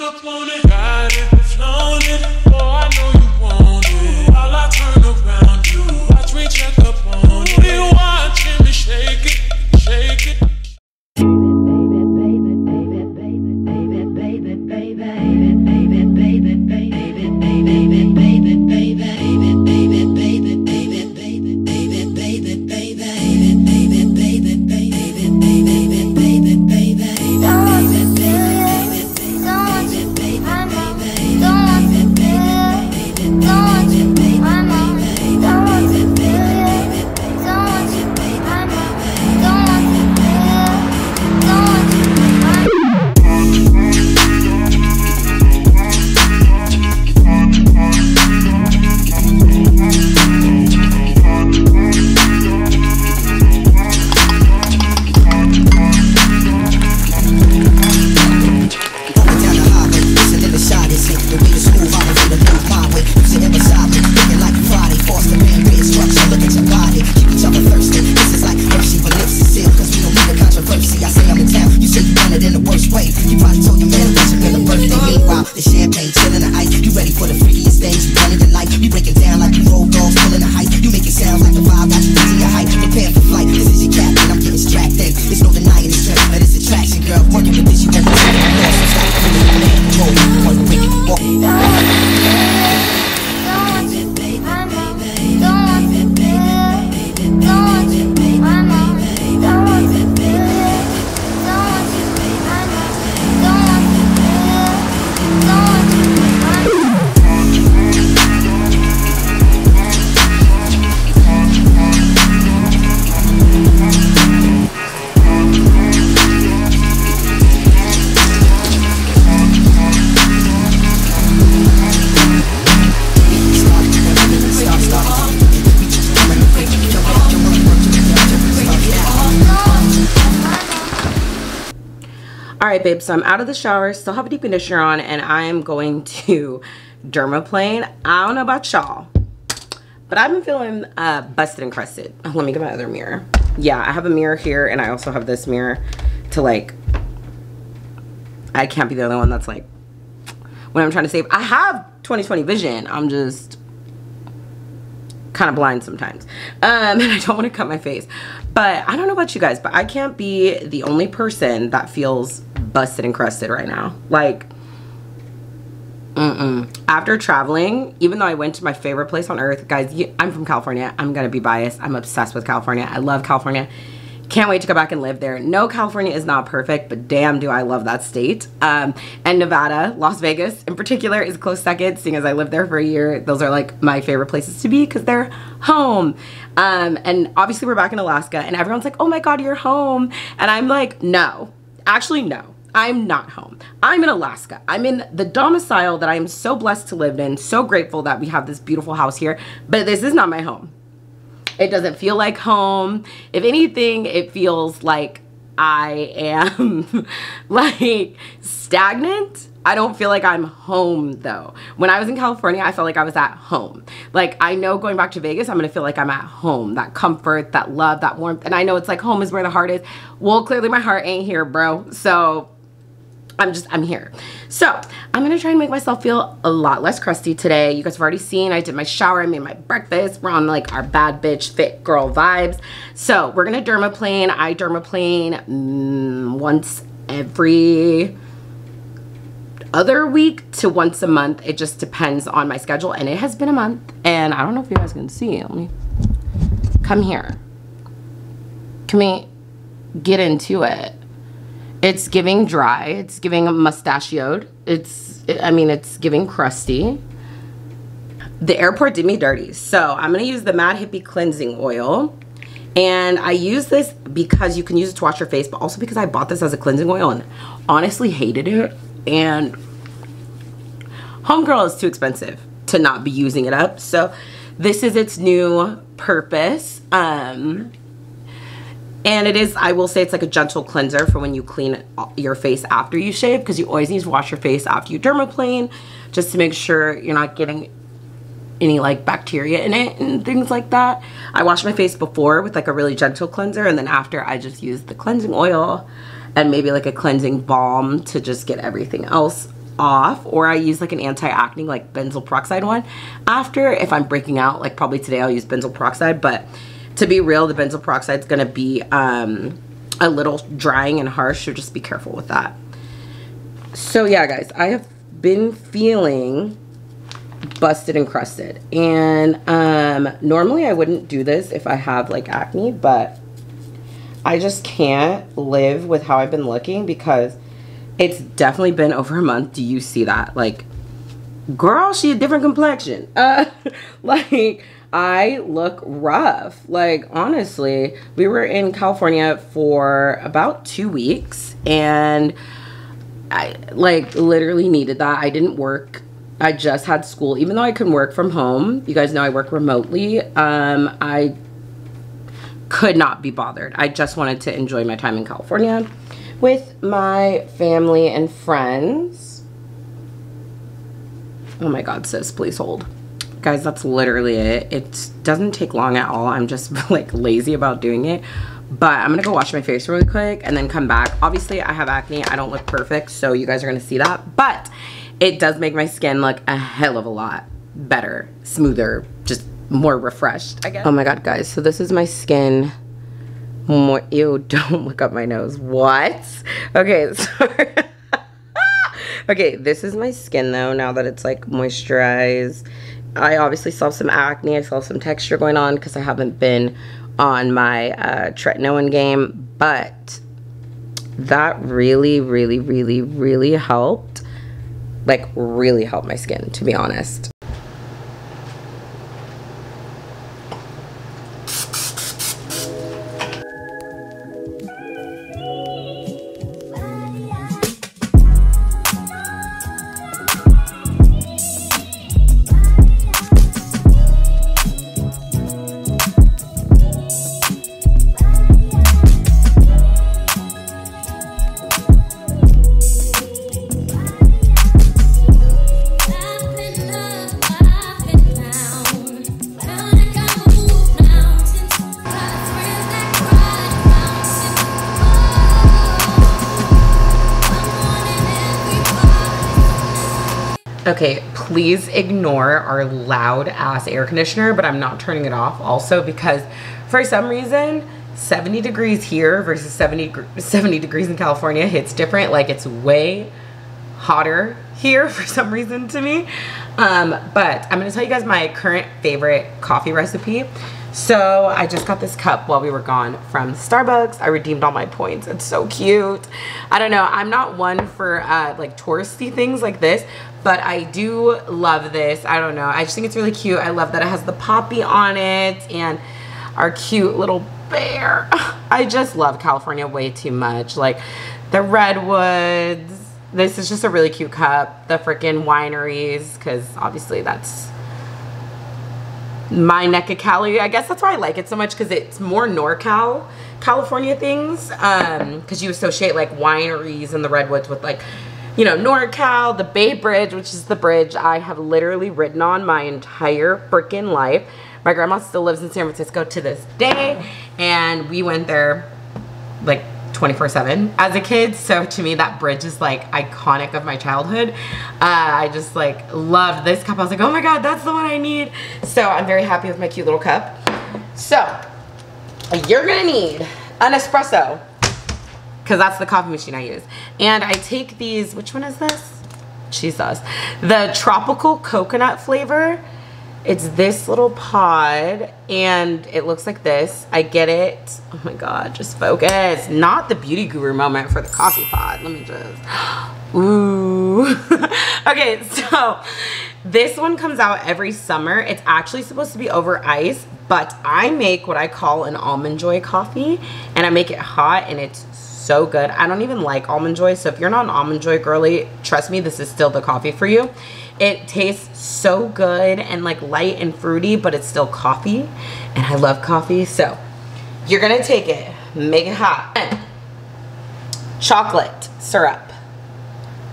stuck up on it, got it, flown it. Oh, I know you want it. While I turn around you, watch me check up on it. You watching me shake it, shake it. Alright babe, so I'm out of the shower, still have a deep conditioner on, and I am going to dermaplane. I don't know about y'all, but I've been feeling busted and crusted. Oh, let me get my other mirror. Yeah, I have a mirror here, and I also have this mirror to, like, I can't be the only one that's like, when I'm trying to save. I have 20/20 vision. I'm just kind of blind sometimes, and I don't want to cut my face. But I don't know about you guys, but I can't be the only person that feels busted and crusted right now. Like, After traveling, even though I went to my favorite place on earth, guys, I'm from California. I'm gonna be biased. I'm obsessed with California. I love California. Can't wait to go back and live there. No, California is not perfect, but damn do I love that state. And Nevada, Las Vegas in particular, is a close second, seeing as I lived there for a year. Those are like my favorite places to be because they're home. And obviously we're back in Alaska and everyone's like, oh my God, you're home. And I'm like, no, actually no, I'm not home. I'm in Alaska. I'm in the domicile that I am so blessed to live in, so grateful that we have this beautiful house here, but this is not my home. It doesn't feel like home. If anything, it feels like I am like stagnant. I don't feel like I'm home though. When I was in California, I felt like I was at home. Like, I know going back to Vegas, I'm gonna feel like I'm at home. That comfort, that love, that warmth. And I know it's like home is where the heart is. Well, clearly my heart ain't here, bro. So I'm here. So I'm gonna try and make myself feel a lot less crusty today. You guys have already seen, I did my shower, I made my breakfast. We're on like our bad bitch fit girl vibes. So we're gonna dermaplane. I dermaplane once every other week to once a month. It just depends on my schedule, and it has been a month. And I don't know if you guys can see. Let me come here. Can we get into it? It's giving dry, it's giving mustachioed, it's giving crusty. The airport did me dirty, so I'm gonna use the Mad Hippie Cleansing Oil. And I use this because you can use it to wash your face, but also because I bought this as a cleansing oil and honestly hated it. And homegirl is too expensive to not be using it up. So this is its new purpose. And it is, I will say, it's like a gentle cleanser for when you clean your face after you shave, because you always need to wash your face after you dermaplane, just to make sure you're not getting any like bacteria in it and things like that. I wash my face before with like a really gentle cleanser, and then after I just use the cleansing oil and maybe like a cleansing balm to just get everything else off, or I use like an anti-acne like benzoyl peroxide one after, if I'm breaking out. Like probably today I'll use benzoyl peroxide, but to be real, the benzoyl peroxide is going to be a little drying and harsh, so just be careful with that. So yeah guys, I have been feeling busted and crusted, and normally I wouldn't do this if I have like acne, but I just can't live with how I've been looking because it's definitely been over a month. Do you see that? Like, girl, she a different complexion. Like, I look rough. Like, honestly, we were in California for about 2 weeks, and I, like, literally needed that. I didn't work. I just had school. Even though I couldn't work from home, you guys know I work remotely, I could not be bothered. I just wanted to enjoy my time in California with my family and friends. Oh my God, sis, please hold. Guys, that's literally it. It doesn't take long at all. I'm just like lazy about doing it. But I'm gonna go wash my face really quick and then come back. Obviously, I have acne. I don't look perfect, so you guys are gonna see that. But it does make my skin look a hell of a lot better, smoother, just more refreshed, I guess. Oh my God, guys. So this is my skin. More, ew, don't look up my nose. What? Okay, sorry. Okay, this is my skin though, now that it's like moisturized. I obviously saw some acne. I saw some texture going on because I haven't been on my Tretinoin game, but that really helped. Like, really helped my skin, to be honest. Okay, please ignore our loud ass air conditioner, but I'm not turning it off also because for some reason 70 degrees here versus 70 degrees in California hits different. Like, it's way hotter here for some reason to me. But I'm gonna tell you guys my current favorite coffee recipe. So I just got this cup while we were gone from Starbucks. I redeemed all my points. It's so cute. I don't know. I'm not one for like touristy things like this, but I do love this. I don't know. I just think it's really cute. I love that it has the poppy on it and our cute little bear. I just love California way too much. Like the redwoods. This is just a really cute cup. The freaking wineries, because obviously that's my neck of Cali. I guess that's why I like it so much, because it's more NorCal California things, because you associate like wineries and the redwoods with, like, you know, NorCal, the Bay Bridge, which is the bridge I have literally ridden on my entire freaking life. My grandma still lives in San Francisco to this day, and we went there like 24/7 as a kid, so to me that bridge is like iconic of my childhood. I just like love this cup. I was like, oh my God, that's the one I need. So I'm very happy with my cute little cup. So you're gonna need an espresso, because that's the coffee machine I use, and I take these, which one is this? Jesus, the tropical coconut flavor. It's this little pod, and it looks like this. I get it. Oh my God, just focus. Not the beauty guru moment for the coffee pod. Let me just, ooh. Okay, so this one comes out every summer. It's actually supposed to be over ice, but I make what I call an Almond Joy coffee, and I make it hot, and it's so good. I don't even like Almond Joy, so if you're not an Almond Joy girly, trust me, this is still the coffee for you. It tastes so good and like light and fruity, but it's still coffee, and I love coffee. So you're gonna take it, make it hot. And chocolate syrup,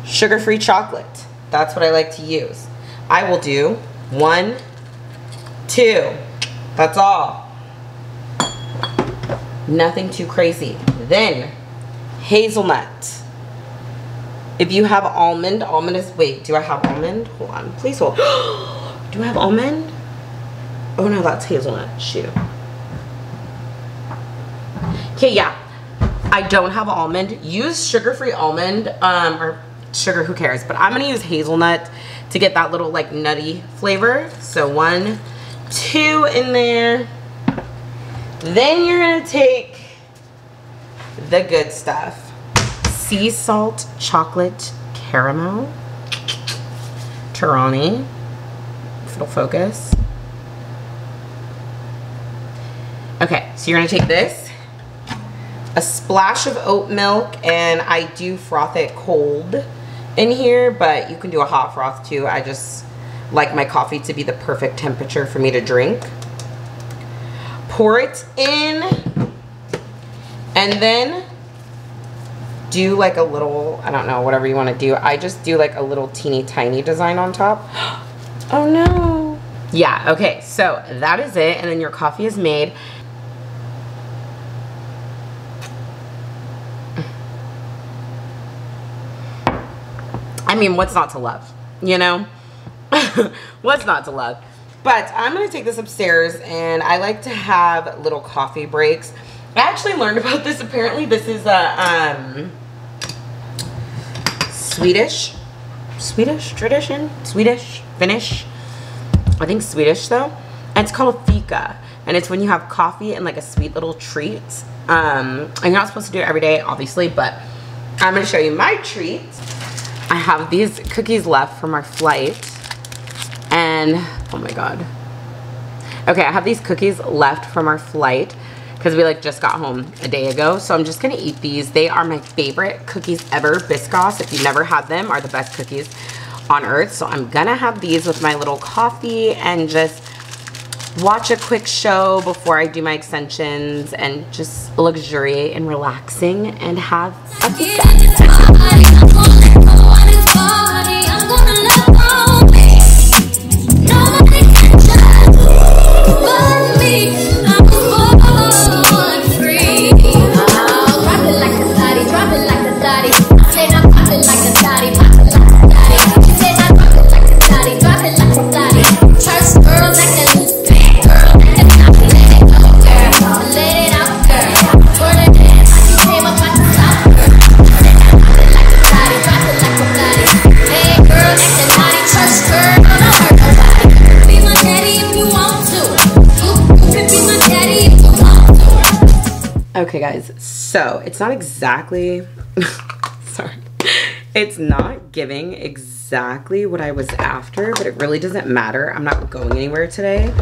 sugar-free chocolate. That's what I like to use. I will do 1, 2, that's all. Nothing too crazy. Then hazelnut, If you have almond, wait, do I have almond? Hold on, please hold. Do I have almond? Oh no, that's hazelnut, shoot. Okay, yeah, I don't have almond. Use sugar-free almond, or sugar, who cares? But I'm gonna use hazelnut to get that little like nutty flavor. So 1, 2 in there. Then you're gonna take the good stuff. Sea salt, chocolate, caramel, Tarani, if it'll focus. Okay, so you're gonna take this, a splash of oat milk, and I do froth it cold in here, but you can do a hot froth too. I just like my coffee to be the perfect temperature for me to drink. Pour it in and then do like a little, I don't know, whatever you want to do. I just do like a little teeny tiny design on top. Oh no. Yeah, okay, so that is it, and then your coffee is made. I mean, what's not to love, you know? What's not to love? But I'm gonna take this upstairs, and I like to have little coffee breaks. I actually learned about this. Apparently this is a Swedish, I think Swedish though, and it's called a fika, and it's when you have coffee and like a sweet little treat. And you're not supposed to do it every day, obviously, but I'm gonna show you my treat. I have these cookies left from our flight, and oh my god. Okay, I have these cookies left from our flight because we like just got home a day ago, so I'm just gonna eat these. They are my favorite cookies ever. Biscoff, if you've never had them, are the best cookies on earth. So I'm gonna have these with my little coffee and just watch a quick show before I do my extensions and just luxuriate and relaxing and have a Okay guys, so it's not exactly, sorry, it's not giving exactly what I was after, but it really doesn't matter. I'm not going anywhere today.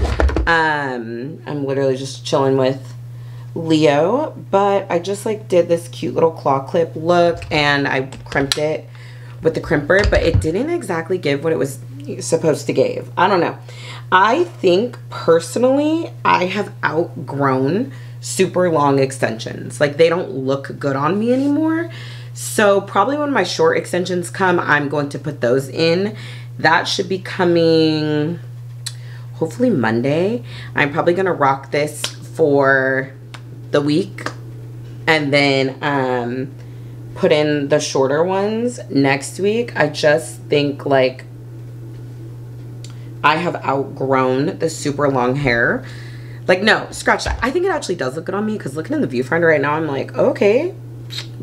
I'm literally just chilling with Leo, but I just like did this cute little claw clip look, and I crimped it with the crimper, but it didn't exactly give what it was supposed to give. I don't know. I think personally, I have outgrown super long extensions. Like, they don't look good on me anymore. So probably when my short extensions come, I'm going to put those in. That should be coming hopefully Monday. I'm probably gonna rock this for the week and then put in the shorter ones next week. I just think like I have outgrown the super long hair. Like, no, scratch that. I think it actually does look good on me because looking in the viewfinder right now, I'm like, okay,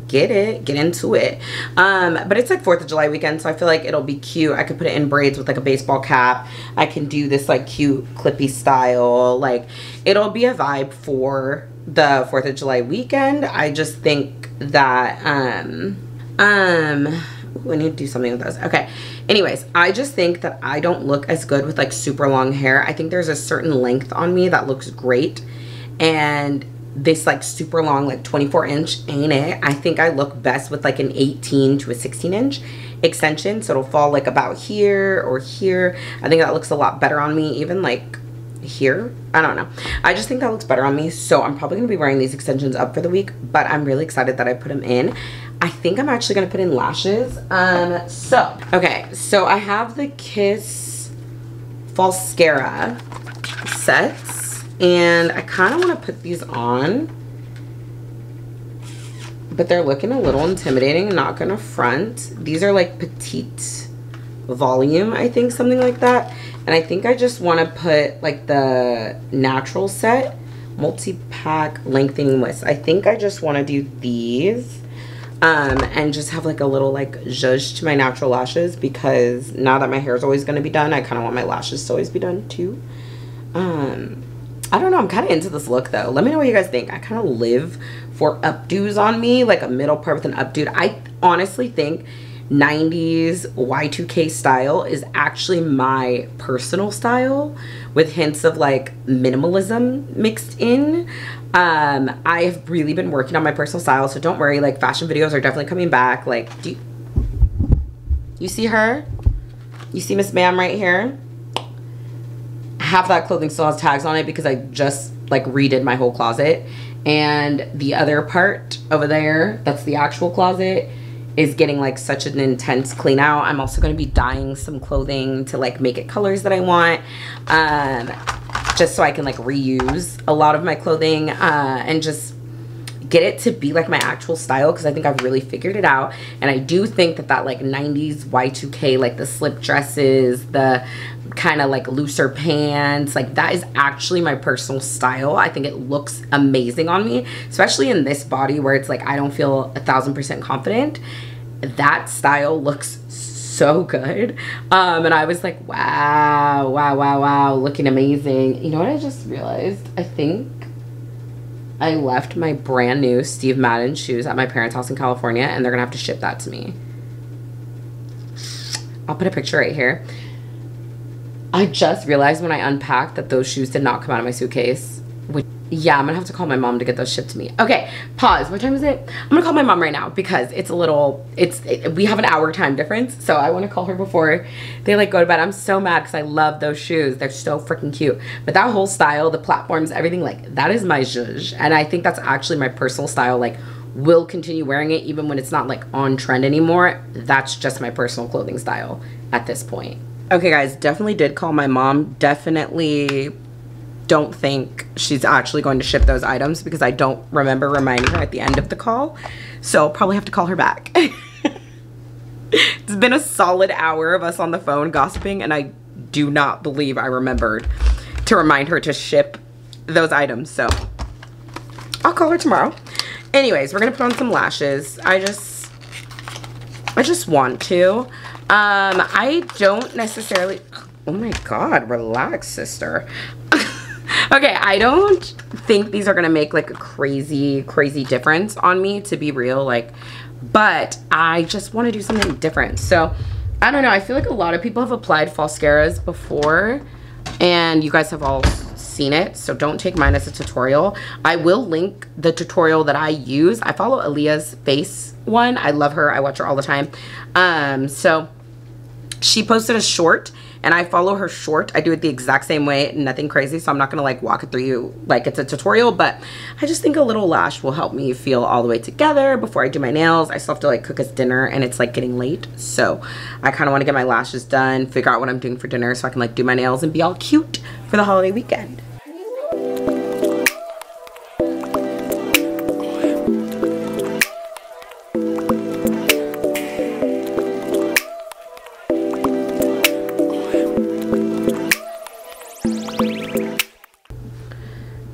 get it. Get into it. But it's like 4th of July weekend, so I feel like it'll be cute. I could put it in braids with like a baseball cap. I can do this like cute clippy style. Like, it'll be a vibe for the 4th of July weekend. I just think that, we need to do something with those. Okay. Anyways, I just think that I don't look as good with like super long hair. I think there's a certain length on me that looks great, and this like super long like 24-inch ain't it. I think I look best with like an 18 to a 16-inch extension, so it'll fall like about here or here. I think that looks a lot better on me, even like here. I don't know. I just think that looks better on me, so I'm probably gonna be wearing these extensions up for the week, but I'm really excited that I put them in. I think I'm actually gonna put in lashes. Okay, so I have the Kiss Falscara sets, and I kind of want to put these on but they're looking a little intimidating, not gonna front. These are like petite volume, I think, something like that. And I think I just want to put like the natural set multi-pack lengthening mist. I think I just want to do these and just have like a little like zhuzh to my natural lashes, because now that my hair is always going to be done, I kind of want my lashes to always be done too. I don't know, I'm kind of into this look though. Let me know what you guys think. I kind of live for updos on me, like a middle part with an updo. I honestly think 90s Y2K style is actually my personal style, with hints of like minimalism mixed in. I have really been working on my personal style, so don't worry, like fashion videos are definitely coming back. Like, do you see her? You see Miss Ma'am right here? Half that clothing still has tags on it because I just like redid my whole closet, and the other part over there, that's the actual closet, is getting like such an intense clean out. I'm also going to be dyeing some clothing to like make it colors that I want, just so I can like reuse a lot of my clothing and just get it to be like my actual style, because I think I've really figured it out. And I do think that that like 90s Y2K, like the slip dresses, the kind of like looser pants, like that is actually my personal style. I think it looks amazing on me, especially in this body where it's like I don't feel 1000% confident. That style looks so good. And I was like, wow, looking amazing. You know what I just realized? I think I left my brand new Steve Madden shoes at my parents' house in California, and they're gonna have to ship that to me. I'll put a picture right here. I just realized when I unpacked that those shoes did not come out of my suitcase. Which, yeah, I'm gonna have to call my mom to get those shipped to me. Okay, pause. What time is it? I'm gonna call my mom right now because it's a little, we have an hour time difference, so I wanna call her before they like go to bed. I'm so mad because I love those shoes. They're so freaking cute. But that whole style, the platforms, everything, like that is my zhuzh. And I think that's actually my personal style. Like, will continue wearing it even when it's not like on trend anymore. That's just my personal clothing style at this point. Okay guys, definitely did call my mom. Definitely don't think she's actually going to ship those items because I don't remember reminding her at the end of the call. So I'll probably have to call her back. It's been a solid hour of us on the phone gossiping, and I do not believe I remembered to remind her to ship those items. So I'll call her tomorrow. Anyways, we're gonna put on some lashes. I just want to. I don't necessarily, oh my God, relax, sister. Okay, I don't think these are gonna make like a crazy difference on me, to be real, like, but I just wanna do something different. So I don't know, I feel like a lot of people have applied falscaras before, and you guys have all seen it, so don't take mine as a tutorial. I will link the tutorial that I use. I follow Aaliyah's face one. I love her. I watch her all the time. So she posted a short, and I follow her short. I do it the exact same way, nothing crazy, so I'm not gonna like walk it through you like it's a tutorial, but I just think a little lash will help me feel all the way together before I do my nails. I still have to like cook us dinner, and it's like getting late, so I kind of want to get my lashes done, figure out what I'm doing for dinner so I can like do my nails and be all cute for the holiday weekend.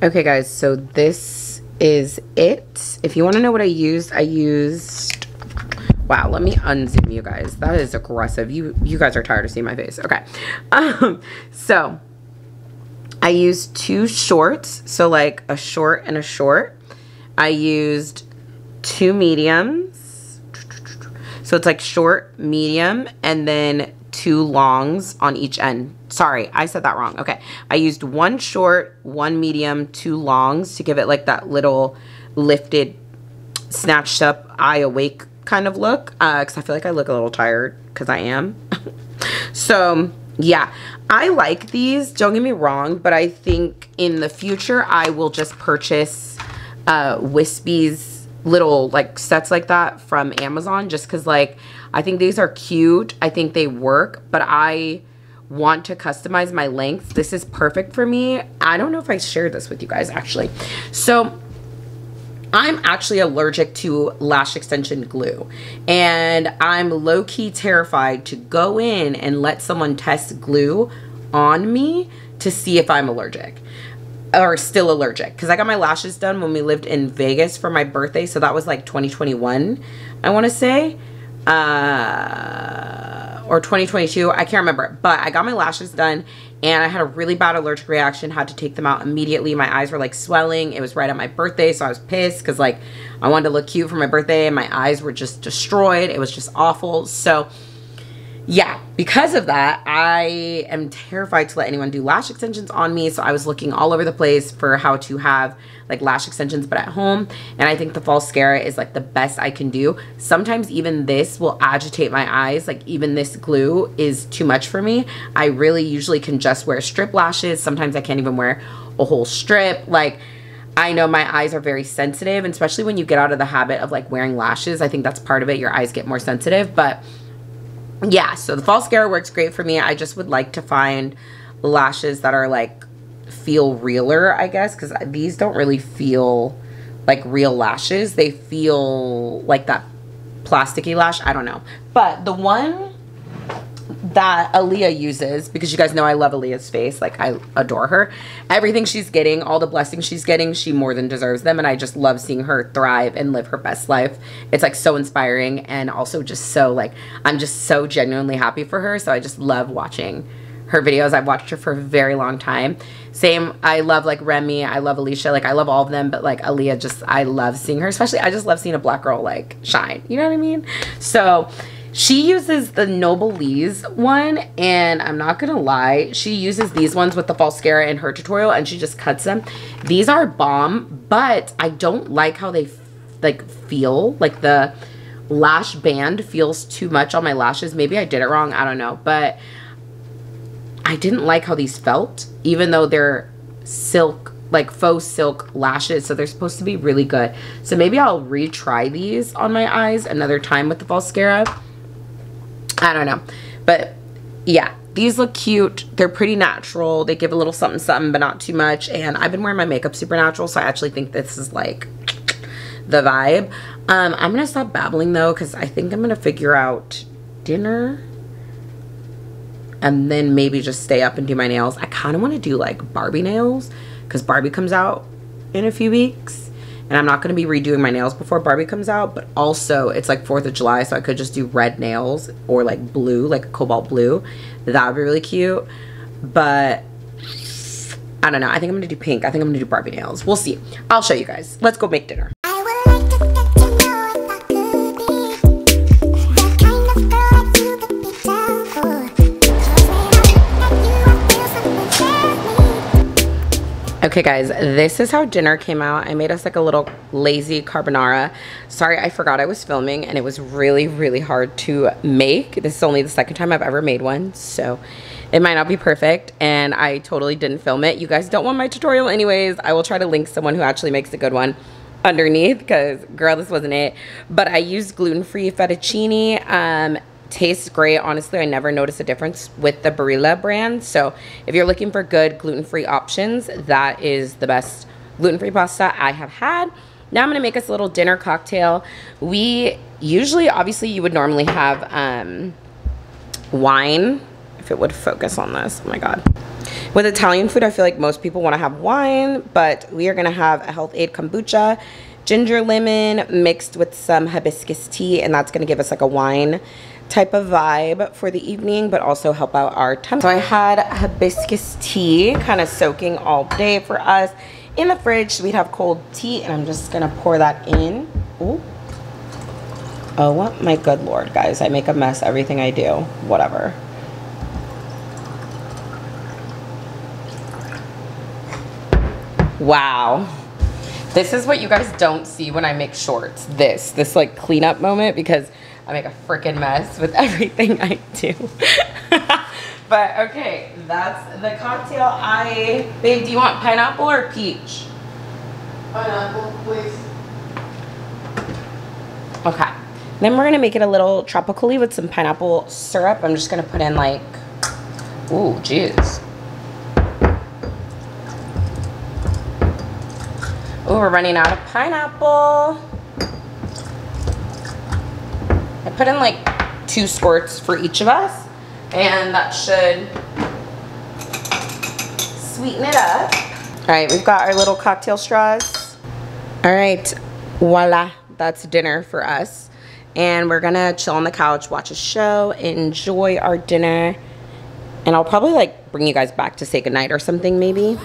Okay guys, so this is it. If you want to know what I used, wow, let me unzoom you guys. That is aggressive. You guys are tired of seeing my face. Okay. So I used two shorts. So like a short and a short. I used two mediums. So it's like short, medium, and then two longs on each end. Sorry, I said that wrong. Okay, I used one short, one medium, two longs to give it like that little lifted, snatched up, eye awake kind of look, because I feel like I look a little tired, because I am. So yeah, I like these, don't get me wrong, but I think in the future I will just purchase Wispy's little like sets like that from Amazon, just because like I think these are cute, I think they work, but I want to customize my length. This is perfect for me. I don't know if I shared this with you guys actually. So I'm actually allergic to lash extension glue, and I'm low-key terrified to go in and let someone test glue on me to see if I'm allergic or still allergic, because I got my lashes done when we lived in Vegas for my birthday, so that was like 2021, I want to say, or 2022, I can't remember, but I got my lashes done and I had a really bad allergic reaction, had to take them out immediately. My eyes were like swelling. It was right at my birthday, so I was pissed because like I wanted to look cute for my birthday and my eyes were just destroyed. It was just awful. So yeah, because of that, I am terrified to let anyone do lash extensions on me. So I was looking all over the place for how to have like lash extensions but at home, and I think the Falscara is like the best I can do. Sometimes even this will agitate my eyes, like even this glue is too much for me. I really usually can just wear strip lashes. Sometimes I can't even wear a whole strip. Like, I know my eyes are very sensitive, and especially when you get out of the habit of like wearing lashes, I think that's part of it, your eyes get more sensitive. But yeah, so the Falscara works great for me. I just would like to find lashes that are like feel realer, I guess, because these don't really feel like real lashes. They feel like that plasticky lash. I don't know. But the one that Aaliyah uses, because you guys know I love Aaliyah's face, like I adore her. Everything she's getting, all the blessings she's getting, she more than deserves them, and I just love seeing her thrive and live her best life. It's like so inspiring, and also just so like, I'm just so genuinely happy for her, so I just love watching her videos. I've watched her for a very long time. Same, I love like Remy, I love Alicia, like I love all of them, but like Aaliyah, just I love seeing her, especially I just love seeing a black girl like shine, you know what I mean? So she uses the Noblesse one, and I'm not gonna lie, she uses these ones with the Falscara in her tutorial, and she just cuts them. These are bomb, but I don't like how they feel. Like the lash band feels too much on my lashes. Maybe I did it wrong, I don't know, but I didn't like how these felt, even though they're silk, like faux silk lashes, so they're supposed to be really good. So maybe I'll retry these on my eyes another time with the Falscara. I don't know, but yeah, these look cute. They're pretty natural. They give a little something something, but not too much. And I've been wearing my makeup super natural, so I actually think this is like the vibe. I'm gonna stop babbling though, because I think I'm gonna figure out dinner and then maybe just stay up and do my nails. I kind of want to do like Barbie nails because Barbie comes out in a few weeks. And I'm not going to be redoing my nails before Barbie comes out, but also it's like 4th of July, so I could just do red nails or like blue, like cobalt blue. That would be really cute. But I don't know. I think I'm going to do pink. I think I'm going to do Barbie nails. We'll see. I'll show you guys. Let's go make dinner. Okay guys, this is how dinner came out. I made us like a little lazy carbonara. Sorry, I forgot I was filming and it was really, really hard to make. This is only the second time I've ever made one, so it might not be perfect, and I totally didn't film it. You guys don't want my tutorial anyways. I will try to link someone who actually makes a good one underneath, because girl, this wasn't it. But I used gluten-free fettuccine. Tastes great, honestly. I never noticed a difference with the Barilla brand, so if you're looking for good gluten-free options, that is the best gluten-free pasta I have had. Now I'm gonna make us a little dinner cocktail. We usually, obviously you would normally have wine, if it would focus on this, oh my god. With Italian food, I feel like most people want to have wine, but we are gonna have a Health Aid kombucha, ginger lemon mixed with some hibiscus tea, and that's gonna give us like a wine type of vibe for the evening, but also help out our tummy. So I had hibiscus tea kind of soaking all day for us in the fridge, so we'd have cold tea, and I'm just gonna pour that in. Ooh. Oh my good lord, guys, I make a mess everything I do, whatever. Wow, this is what you guys don't see when I make shorts, this like cleanup moment, because I make a freaking mess with everything I do. But okay, that's the cocktail. Babe, do you want pineapple or peach? Pineapple, please. Okay. Then we're gonna make it a little tropically with some pineapple syrup. I'm just gonna put in like, ooh, jeez. Oh, we're running out of pineapple. I put in like 2 squirts for each of us, and that should sweeten it up. All right, we've got our little cocktail straws. All right, voila, that's dinner for us. And we're gonna chill on the couch, watch a show, enjoy our dinner. And I'll probably like bring you guys back to say goodnight or something maybe.